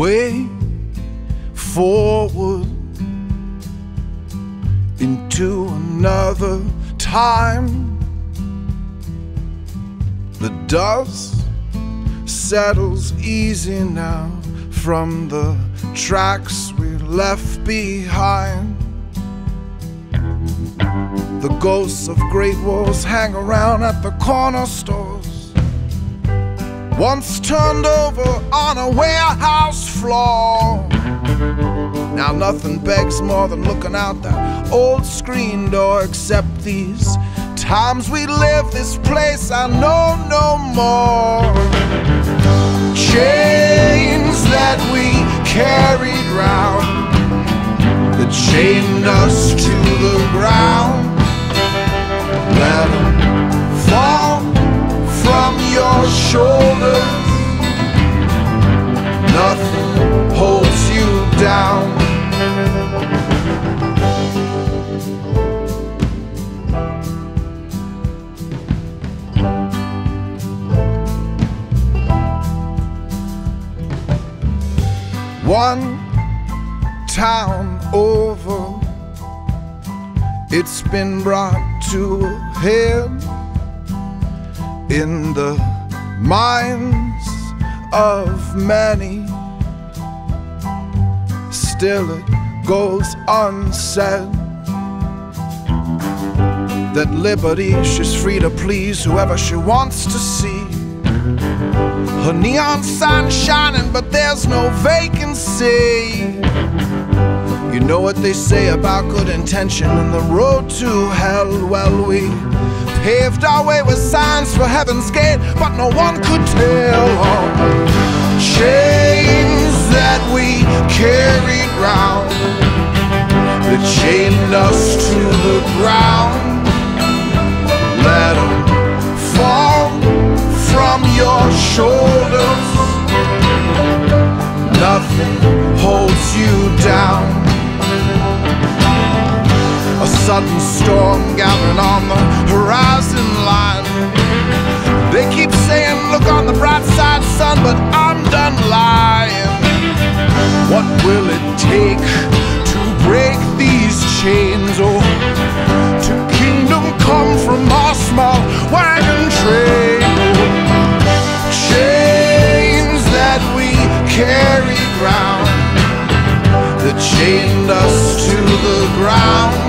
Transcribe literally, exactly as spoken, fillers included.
way forward into another time. The dust settles easy now from the tracks we left behind. The ghosts of great wars hang around at the corner stores, once turned over on a warehouse floor. Now nothing begs more than looking out that old screen door, except these times we live, this place I know no more. Chains that we carried round that chained us to the ground, let 'em fall from your shoulders. Nothing holds you down. One town over, it's been brought to a head in the minds of many. Still it goes unsaid that liberty, she's free to please whoever she wants to see. Her neon sign shining, but there's no vacancy. You know what they say about good intention and the road to hell. Well, we paved our way with signs for heaven's gate, but no one could tell all the chains that we carried round that chained us to the ground. Let 'em fall from your shoulders. Nothing holds you down. A sudden storm gathering on the horizon line. They keep saying, look on the bright side, son, but I'm done lying. What will it take to break these chains? Oh, to kingdom come from our small wagon train. Carried round that chained us to the ground.